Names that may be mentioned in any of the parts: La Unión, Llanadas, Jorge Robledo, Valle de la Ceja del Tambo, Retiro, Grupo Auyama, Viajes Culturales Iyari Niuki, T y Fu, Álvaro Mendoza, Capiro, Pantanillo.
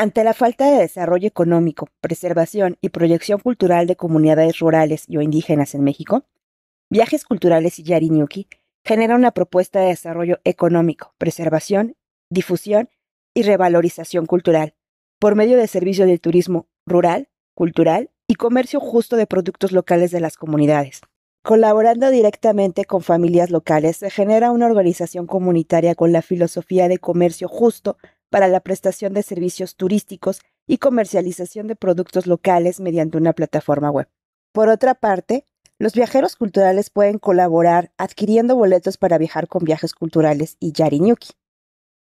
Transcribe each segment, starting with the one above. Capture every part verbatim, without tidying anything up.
Ante la falta de desarrollo económico, preservación y proyección cultural de comunidades rurales y o indígenas en México, Viajes Culturales Iyari Niuki genera una propuesta de desarrollo económico, preservación, difusión y revalorización cultural, por medio de servicio del turismo rural, cultural y comercio justo de productos locales de las comunidades. Colaborando directamente con familias locales, se genera una organización comunitaria con la filosofía de comercio justo, para la prestación de servicios turísticos y comercialización de productos locales mediante una plataforma web. Por otra parte, los viajeros culturales pueden colaborar adquiriendo boletos para viajar con Viajes Culturales Iyari Niuki,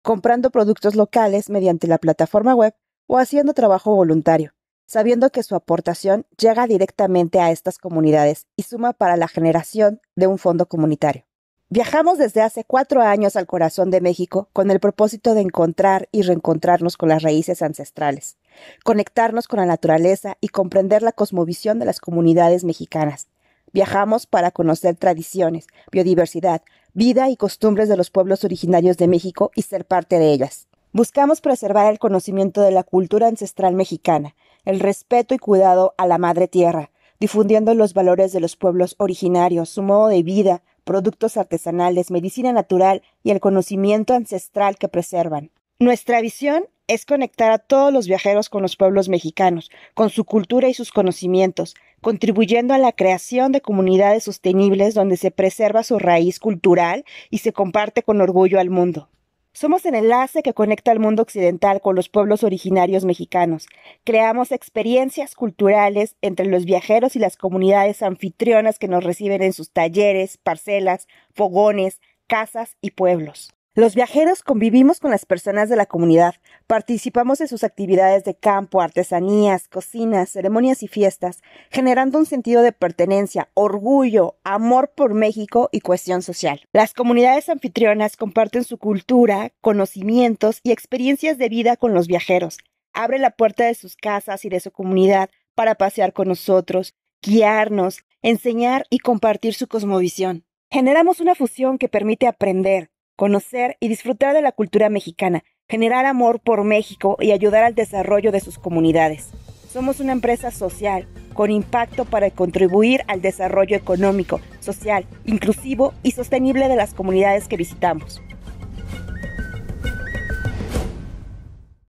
comprando productos locales mediante la plataforma web o haciendo trabajo voluntario, sabiendo que su aportación llega directamente a estas comunidades y suma para la generación de un fondo comunitario. Viajamos desde hace cuatro años al corazón de México con el propósito de encontrar y reencontrarnos con las raíces ancestrales, conectarnos con la naturaleza y comprender la cosmovisión de las comunidades mexicanas. Viajamos para conocer tradiciones, biodiversidad, vida y costumbres de los pueblos originarios de México y ser parte de ellas. Buscamos preservar el conocimiento de la cultura ancestral mexicana, el respeto y cuidado a la madre tierra, difundiendo los valores de los pueblos originarios, su modo de vida, productos artesanales, medicina natural y el conocimiento ancestral que preservan. Nuestra visión es conectar a todos los viajeros con los pueblos mexicanos, con su cultura y sus conocimientos, contribuyendo a la creación de comunidades sostenibles donde se preserva su raíz cultural y se comparte con orgullo al mundo. Somos el enlace que conecta al mundo occidental con los pueblos originarios mexicanos. Creamos experiencias culturales entre los viajeros y las comunidades anfitrionas que nos reciben en sus talleres, parcelas, fogones, casas y pueblos. Los viajeros convivimos con las personas de la comunidad, participamos en sus actividades de campo, artesanías, cocinas, ceremonias y fiestas, generando un sentido de pertenencia, orgullo, amor por México y cohesión social. Las comunidades anfitrionas comparten su cultura, conocimientos y experiencias de vida con los viajeros. Abre la puerta de sus casas y de su comunidad para pasear con nosotros, guiarnos, enseñar y compartir su cosmovisión. Generamos una fusión que permite aprender, conocer y disfrutar de la cultura mexicana, generar amor por México y ayudar al desarrollo de sus comunidades. Somos una empresa social con impacto para contribuir al desarrollo económico, social, inclusivo y sostenible de las comunidades que visitamos.